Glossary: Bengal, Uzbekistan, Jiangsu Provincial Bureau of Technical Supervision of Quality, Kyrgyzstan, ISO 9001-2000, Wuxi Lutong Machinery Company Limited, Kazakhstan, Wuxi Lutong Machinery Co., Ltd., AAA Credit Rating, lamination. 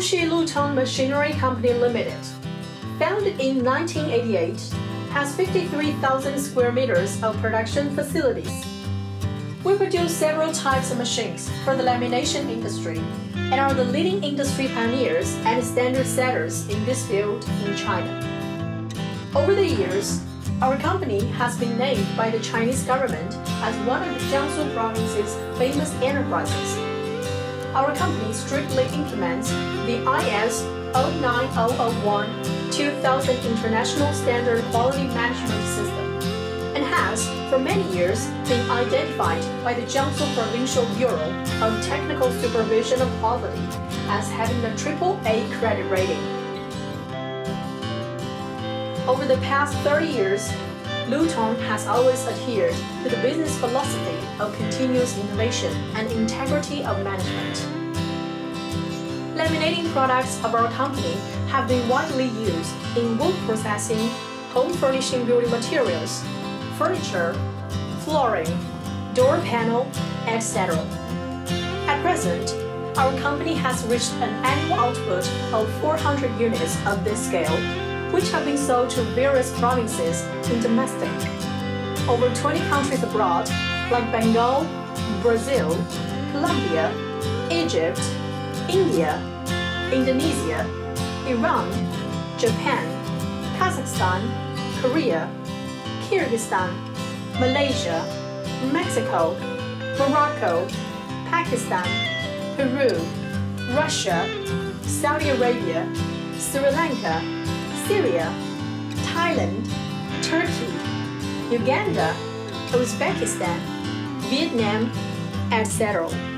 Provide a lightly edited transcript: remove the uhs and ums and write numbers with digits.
Wuxi Lutong Machinery Company Limited, founded in 1988, has 53,000 square meters of production facilities. We produce several types of machines for the lamination industry and are the leading industry pioneers and standard setters in this field in China. Over the years, our company has been named by the Chinese government as one of the Jiangsu province's famous enterprises. Our company strictly implements the ISO 9001-2000 International Standard Quality Management System, and has for many years been identified by the Jiangsu Provincial Bureau of Technical Supervision of Quality as having a AAA credit rating. Over the past 30 years, Lutong has always adhered to the business philosophy of continuous innovation and integrity of management. Laminating products of our company have been widely used in wood processing, home furnishing building materials, furniture, flooring, door panel, etc. At present, our company has reached an annual output of 400 units of this scale, which have been sold to various provinces in domestic, over 20 countries abroad like Bengal, Brazil, Colombia, Egypt, India, Indonesia, Iran, Japan, Kazakhstan, Korea, Kyrgyzstan, Malaysia, Mexico, Morocco, Pakistan, Peru, Russia, Saudi Arabia, Sri Lanka, Syria, Thailand, Turkey, Uganda, Uzbekistan, Vietnam, etc.